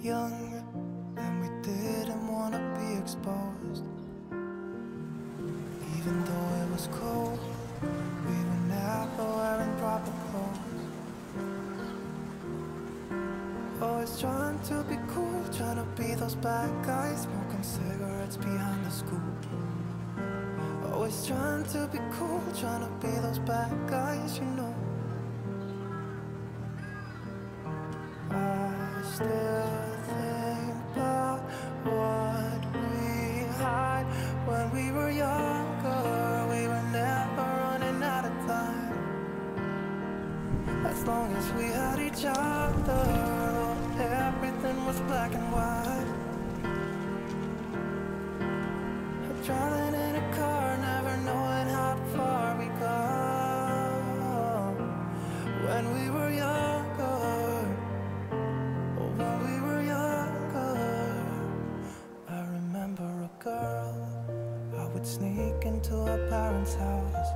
Young, and we didn't want to be exposed. Even though it was cold, we were never wearing proper clothes. Always trying to be cool, trying to be those bad guys, smoking cigarettes behind the school. Always trying to be cool, trying to be those bad guys, you know. I still when we were younger, we were never running out of time. As long as we had each other, oh, everything was black and white. I'm driving in a car, never knowing how far we got. When we were younger, oh, when we were younger. I remember a girl, I would sneak into our parents' house.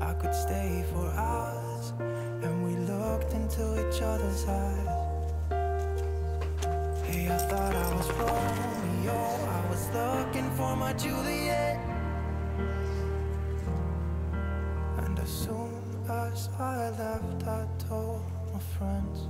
I could stay for hours, and we looked into each other's eyes. Hey, I thought I was Romeo, I was looking for my Juliet. And as soon as I left, I told my friends.